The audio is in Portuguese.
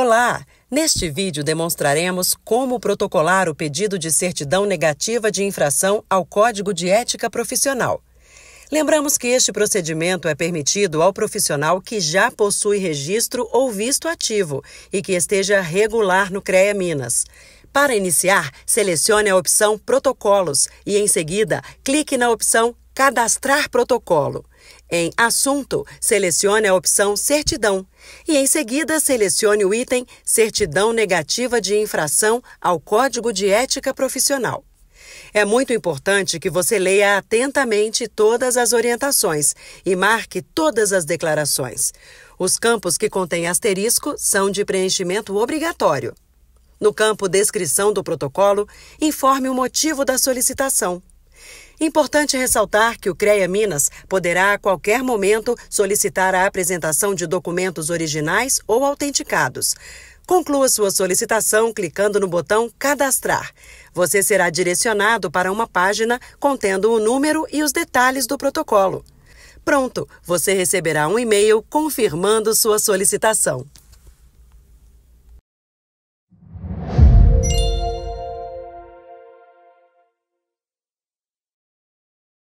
Olá! Neste vídeo demonstraremos como protocolar o pedido de certidão negativa de infração ao Código de Ética Profissional. Lembramos que este procedimento é permitido ao profissional que já possui registro ou visto ativo e que esteja regular no Crea-Minas. Para iniciar, selecione a opção Protocolos e, em seguida, clique na opção Cadastrar Protocolo. Em Assunto, selecione a opção Certidão e, em seguida, selecione o item Certidão Negativa de Infração ao Código de Ética Profissional. É muito importante que você leia atentamente todas as orientações e marque todas as declarações. Os campos que contêm asterisco são de preenchimento obrigatório. No campo Descrição do protocolo, informe o motivo da solicitação. Importante ressaltar que o Crea-Minas poderá a qualquer momento solicitar a apresentação de documentos originais ou autenticados. Conclua sua solicitação clicando no botão Cadastrar. Você será direcionado para uma página contendo o número e os detalhes do protocolo. Pronto, você receberá um e-mail confirmando sua solicitação.